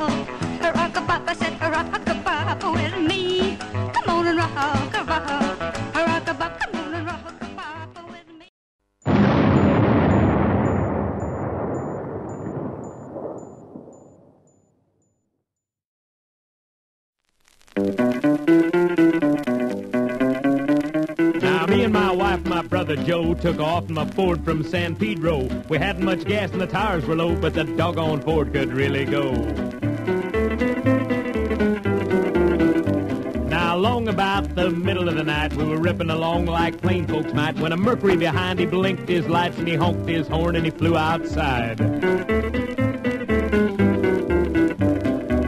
rock-a-bop, I said rock-a-bop with me. Come on and rock-a-bop, rock-a-bop, come on and rock-a-bop with me. Now, me and my wife, my brother Joe, took off in my Ford from San Pedro. We hadn't much gas and the tires were low, but the doggone Ford could really go. Now, long about the middle of the night, we were ripping along like plain folks might, when a Mercury behind, he blinked his lights and he honked his horn and he flew outside.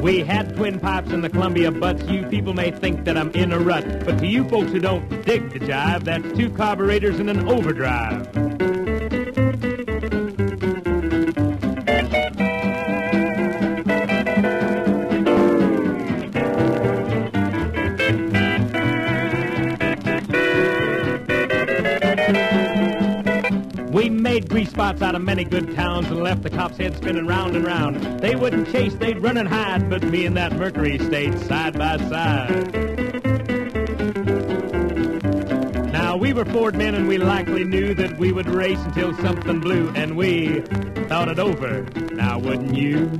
We had twin pipes in the Columbia butts. You people may think that I'm in a rut, but to you folks who don't dig the jive, that's two carburetors and an overdrive. We made grease spots out of many good towns and left the cops' heads spinning round and round. They wouldn't chase, they'd run and hide, but me and that Mercury stayed side by side. Now, we were Ford men and we likely knew that we would race until something blew, and we thought it over. Now, wouldn't you?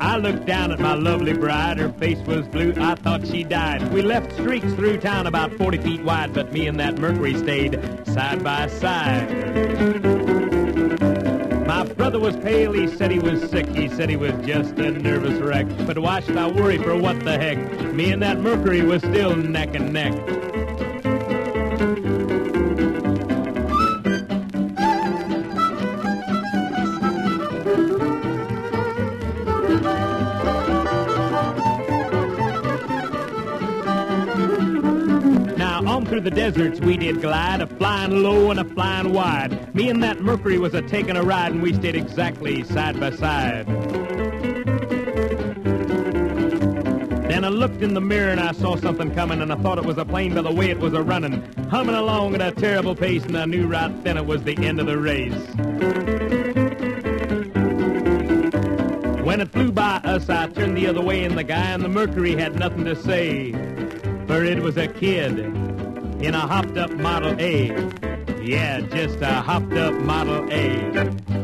I looked down at my lovely bride, her face was blue, I thought she died. We left streaks through town about 40 feet wide, but me and that Mercury stayed side by side. My brother was pale, he said he was sick, he said he was just a nervous wreck. But why should I worry, for what the heck? Me and that Mercury was still neck and neck. Through the deserts we did glide, a-flying low and a-flying wide. Me and that Mercury was a-taking a ride, and we stayed exactly side by side. Then I looked in the mirror and I saw something coming, and I thought it was a plane by the way it was a-running, humming along at a terrible pace, and I knew right then it was the end of the race. When it flew by us, I turned the other way, and the guy in the Mercury had nothing to say, for it was a kid in a hopped-up Model A. Yeah, just a hopped-up Model A.